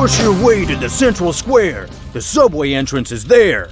Push your way to the central square. The subway entrance is there.